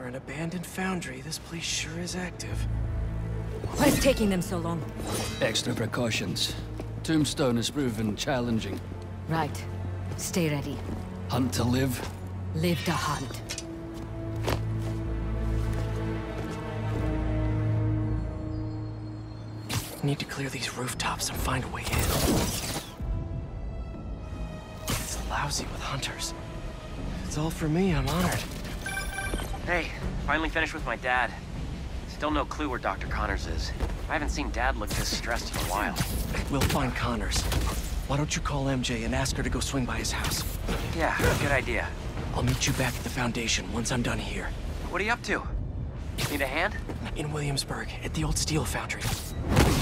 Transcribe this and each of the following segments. For an abandoned foundry, this place sure is active. Why is taking them so long? Extra precautions. Tombstone has proven challenging. Right. Stay ready. Hunt to live? Live to hunt. Need to clear these rooftops and find a way in. It's lousy with hunters. It's all for me, I'm honored. Hey, finally finished with my dad. Still no clue where Dr. Connors is. I haven't seen Dad look this stressed in a while. We'll find Connors. Why don't you call MJ and ask her to go swing by his house? Yeah, good idea. I'll meet you back at the Foundation once I'm done here. What are you up to? Need a hand? In Williamsburg, at the old steel foundry.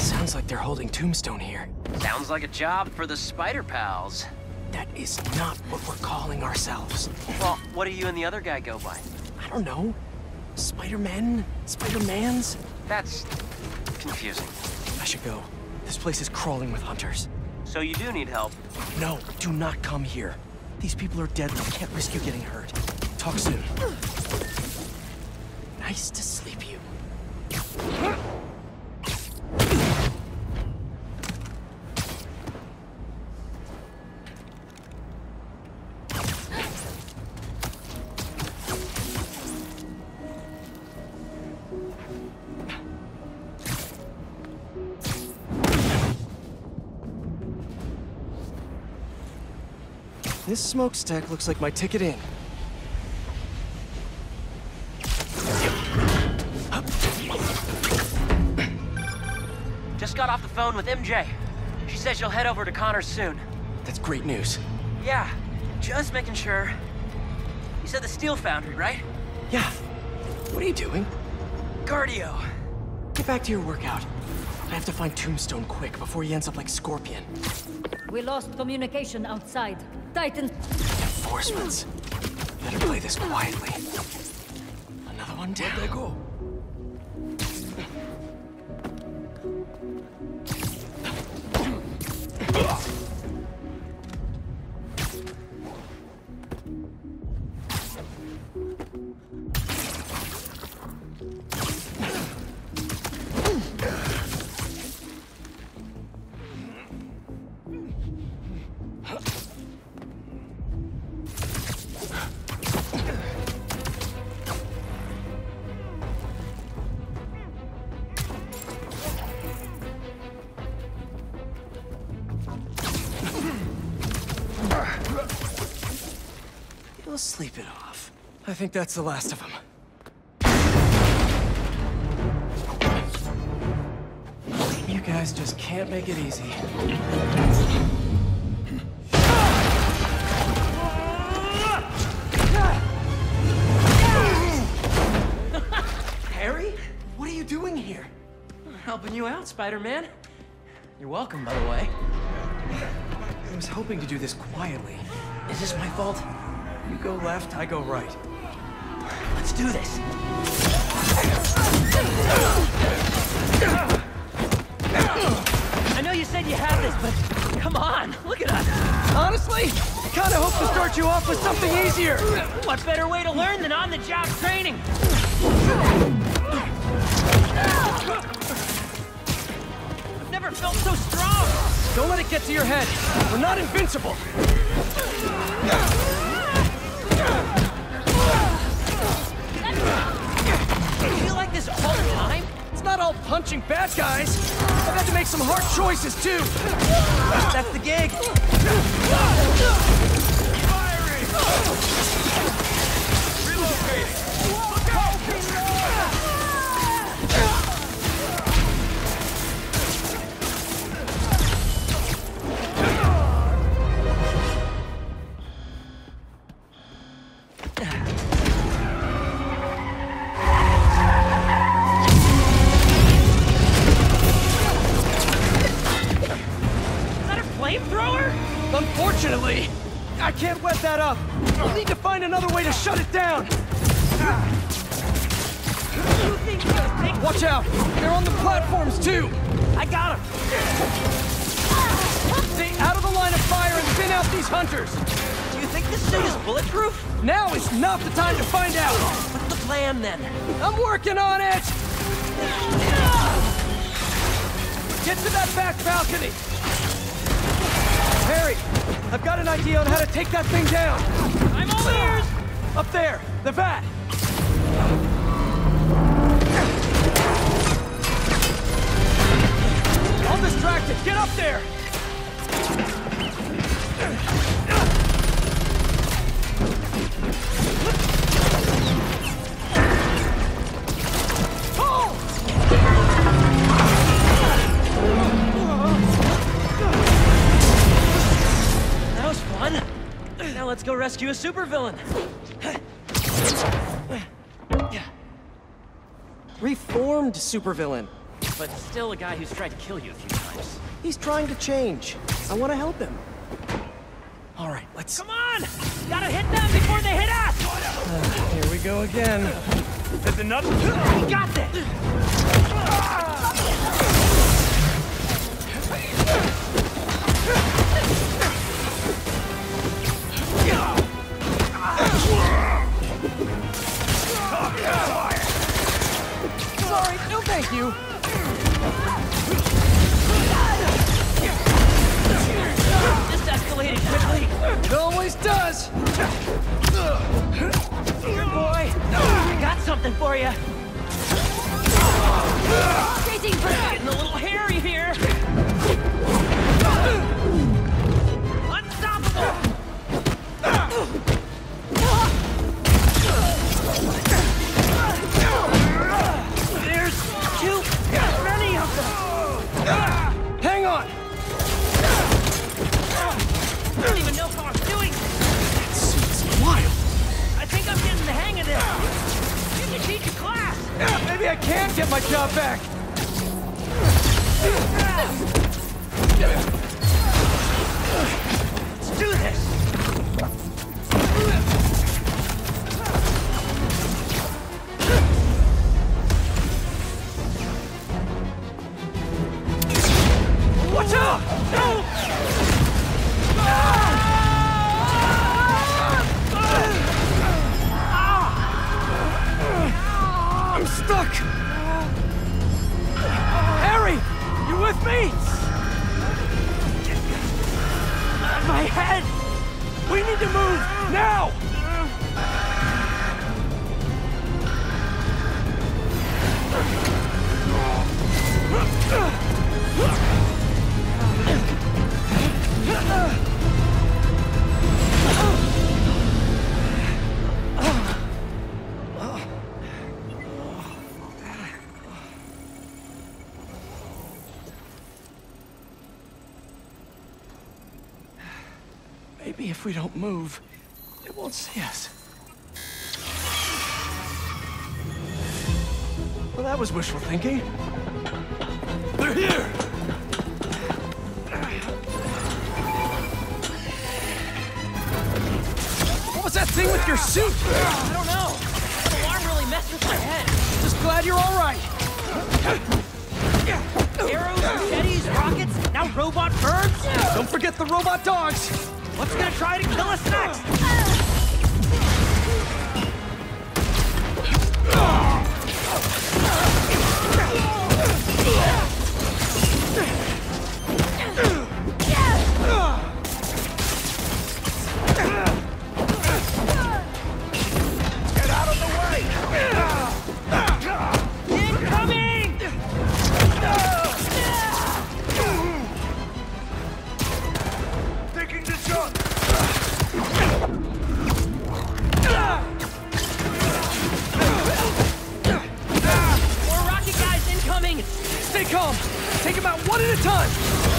Sounds like they're holding Tombstone here. Sounds like a job for the Spider Pals. That is not what we're calling ourselves. Well, what do you and the other guy go by? I don't know. Spider-Men? Spider-Mans? That's confusing. I should go. This place is crawling with hunters. So you do need help? No, do not come here. These people are deadly. Can't risk you getting hurt. Talk soon. Nice to sleep you. This smokestack looks like my ticket in. Just got off the phone with MJ. She says she'll head over to Connors soon. That's great news. Yeah, just making sure. You said the steel foundry, right? Yeah. What are you doing? Cardio. Get back to your workout. I have to find Tombstone quick before he ends up like Scorpion. We lost communication outside. Titan. Enforcements. Better play this quietly. Another one down. Where'd they go? Sleep it off. I think that's the last of them. You guys just can't make it easy. Harry? What are you doing here? I'm helping you out, Spider-Man. You're welcome, by the way. I was hoping to do this quietly. Is this my fault? You go left, I go right. Let's do this. I know you said you had this, but come on, look at us. Honestly, I kind of hope to start you off with something easier. What better way to learn than on-the-job training? I've never felt so strong. Don't let it get to your head. We're not invincible. All the time? It's not all punching bad guys. I've had to make some hard choices, too. That's the gig. Firing! Relocating! Look out! Unfortunately, I can't wet that up. We'll need to find another way to shut it down. Watch out! They're on the platforms, too! I got them! Stay out of the line of fire and thin out these hunters! Do you think this thing is bulletproof? Now is not the time to find out! What's the plan then. I'm working on it! Get to that back balcony! Harry, I've got an idea on how to take that thing down. I'm all ears! Up there, the vat! I'm distracted, get up there! Let's go rescue a supervillain. Reformed supervillain. But still a guy who's tried to kill you a few times. He's trying to change. I want to help him. All right, let's... Come on! Gotta hit them before they hit us! Here we go again. That's enough. We got this! Sorry, no thank you. This escalated quickly. It always does. Here, boy. I got something for you. Chasing, but it's getting a little hairy here. Unstoppable. Hang on! I don't even know how I'm doing this! That suit's wild! I think I'm getting the hang of this! You can teach a class! Maybe I can get my job back! Let's do this! If we don't move, it won't see us. Well, that was wishful thinking. They're here! What was that thing with your suit? I don't know. That alarm really messed with my head. Just glad you're all right. Arrows, machetes, rockets, now robot birds. Don't forget the robot dogs. What's gonna try to kill us next? Get out of the way! Incoming! Taking the shot! Stay calm! Take them out one at a time!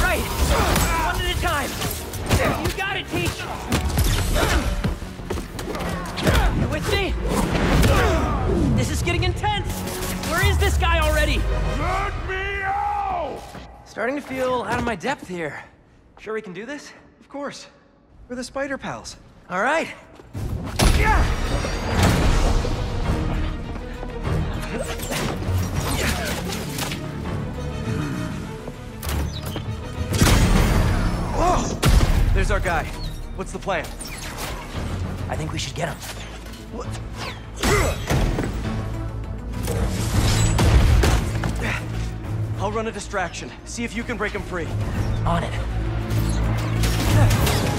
Right! One at a time! You got it, Teach! You with me? This is getting intense! Where is this guy already? Let me out! Starting to feel out of my depth here. Sure we can do this? Of course. We're the Spider Pals. All right. Yeah! Whoa! There's our guy. What's the plan? I think we should get him. What? I'll run a distraction. See if you can break him free. On it.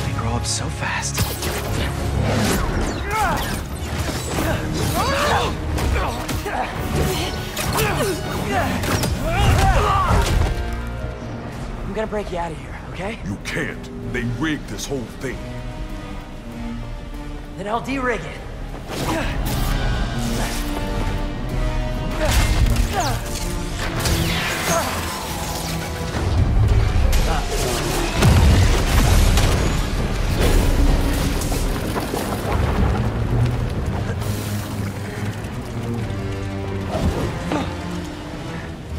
They grow up so fast. I'm gonna break you out of here, okay? You can't. They rigged this whole thing. Then I'll de-rig it.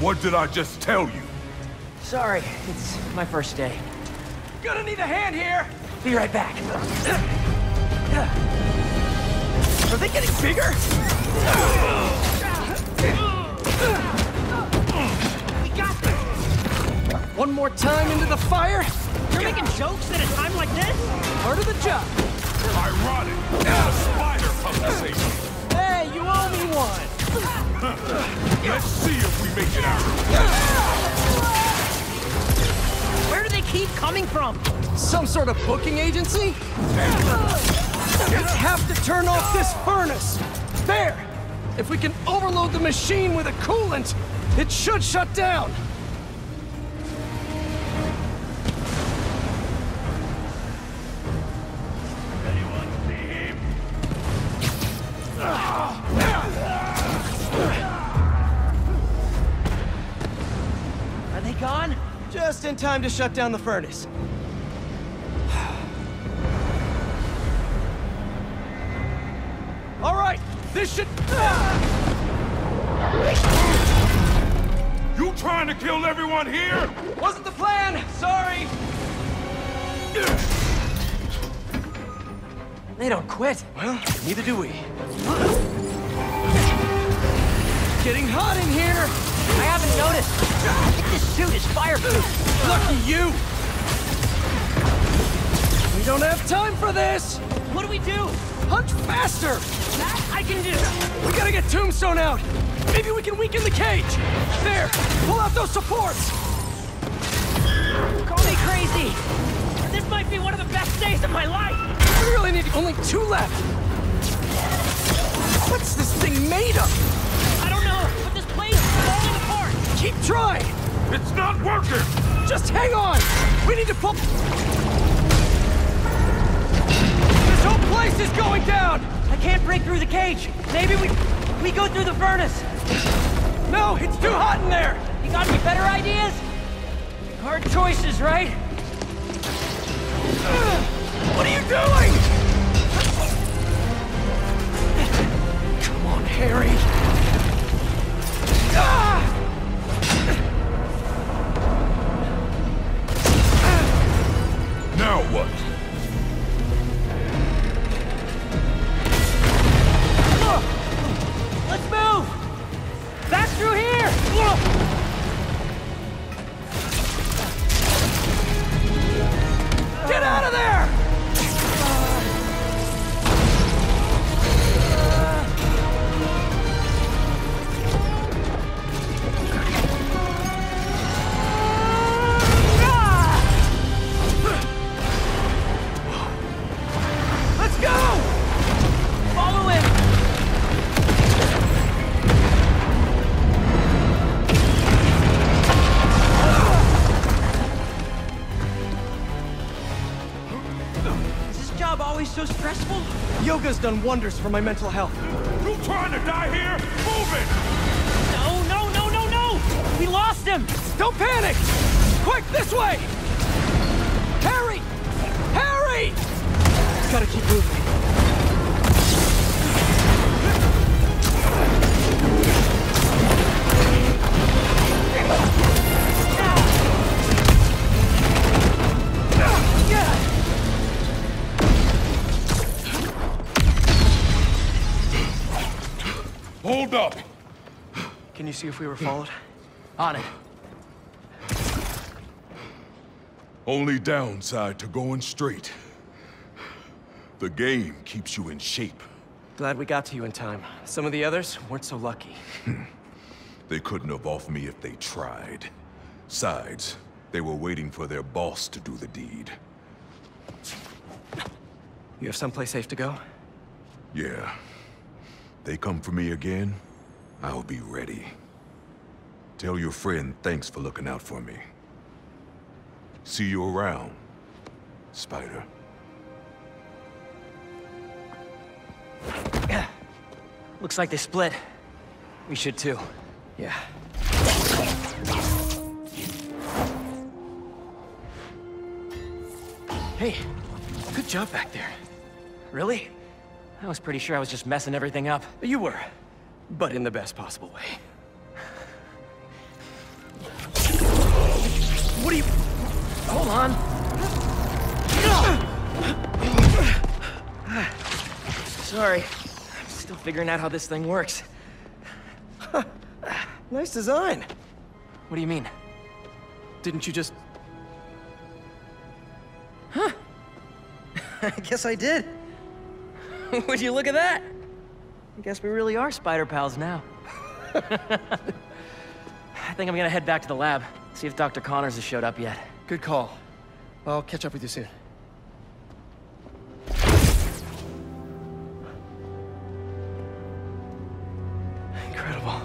What did I just tell you? Sorry, it's my first day. Gonna need a hand here! Be right back. Are they getting bigger? We got this! One more time into the fire? You're making jokes at a time like this? Part of the job. Ironic. A spider conversation. Hey, you owe me one. Let's see if we make it out. Where do they keep coming from? Some sort of booking agency? We have to turn off this furnace! There! If we can overload the machine with a coolant, it should shut down! Anyone see him? Are they gone? Just in time to shut down the furnace. This should... You trying to kill everyone here? Wasn't the plan! Sorry! They don't quit. Well, neither do we. It's getting hot in here! I haven't noticed. I think this suit is fireproof. Lucky you! We don't have time for this! What do we do? Hunt faster! That I can do! We gotta get Tombstone out! Maybe we can weaken the cage! There! Pull out those supports! Call me crazy! This might be one of the best days of my life! We really need only two left! What's this thing made of? I don't know, but this place is falling apart! Keep trying! It's not working! Just hang on! We need to pull... This whole place is going down! I can't break through the cage! Maybe we go through the furnace! No, it's too hot in there! You got any better ideas? Hard choices, right? What are you doing?! Come on, Harry! Now what? Yoga's done wonders for my mental health. You trying to die here? Move it! No, no, no, no, no! We lost him! Don't panic! Quick, this way! Harry! Harry! Gotta keep moving. Hold up! Can you see if we were followed? On it. Only downside to going straight. The game keeps you in shape. Glad we got to you in time. Some of the others weren't so lucky. They couldn't have off me if they tried. Besides, they were waiting for their boss to do the deed. You have someplace safe to go? Yeah. They come for me again, I'll be ready. Tell your friend thanks for looking out for me. See you around, Spider. Looks like they split. We should too. Yeah. Hey, good job back there. Really? I was pretty sure I was just messing everything up. You were, but in the best possible way. What are you... Hold on. Sorry. I'm still figuring out how this thing works. Nice design. What do you mean? Didn't you just... Huh. I guess I did. Would you look at that? I guess we really are spider pals now. I think I'm gonna head back to the lab, see if Dr. Connors has showed up yet. Good call. I'll catch up with you soon. Incredible.